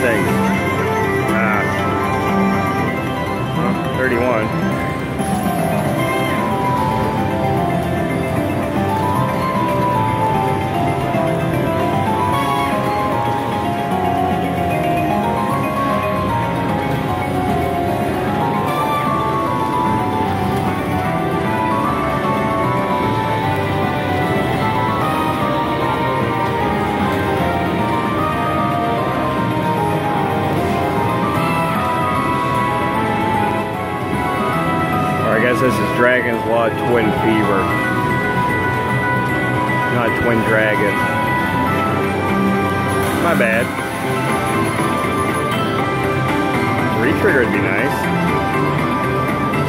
thing. 31. This is Dragon's Law Twin Fever, not Twin Dragon. My bad. Retrigger would be nice.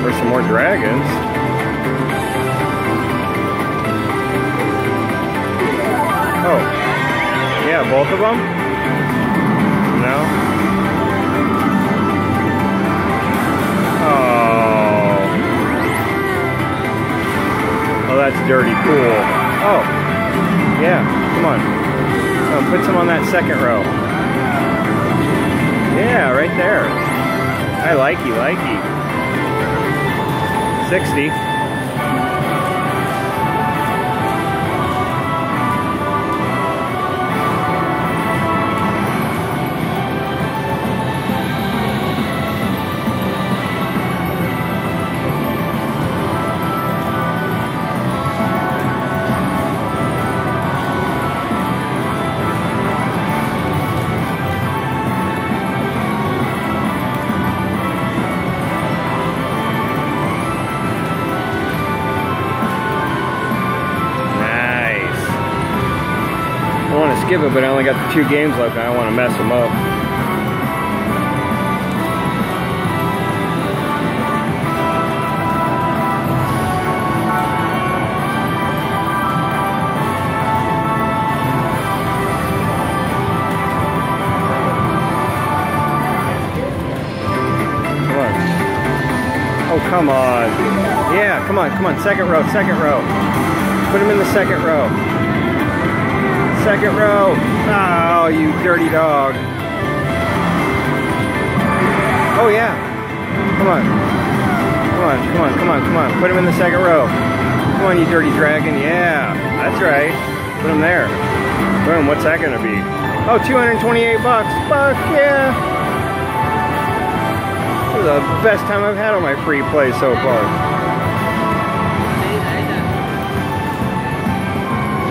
For some more dragons. Oh. Yeah, both of them? No? That's dirty cool. Oh, yeah, come on. Oh, put some on that second row. Yeah, right there. I likey. 60. Give it, but I only got the 2 games left and I don't want to mess them up. Come on. Oh, come on. Yeah, come on. Second row. Put them in the second row. Second row. Oh, you dirty dog. Oh, yeah. Come on. Put him in the second row. Come on, you dirty dragon. Yeah, that's right. Put him there. Boom, what's that going to be? Oh, $228. Fuck yeah. This is the best time I've had on my free play so far.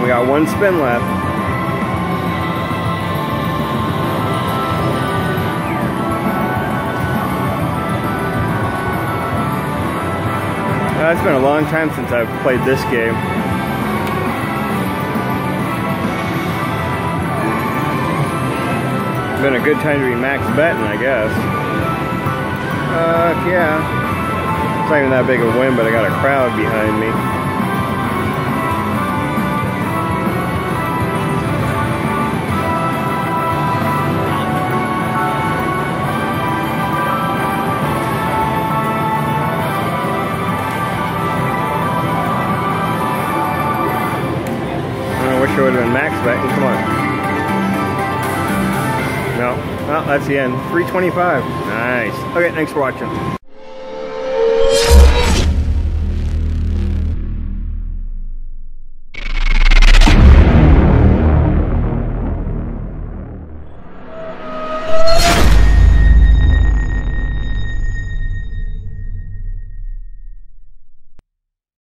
We got one spin left. It's been a long time since I've played this game. It's been a good time to be max betting, I guess. Fuck yeah. It's not even that big of a win, but I got a crowd behind me. Sure would have been max betting. Come on. No. Well, that's the end. 325. Nice. Okay, thanks for watching.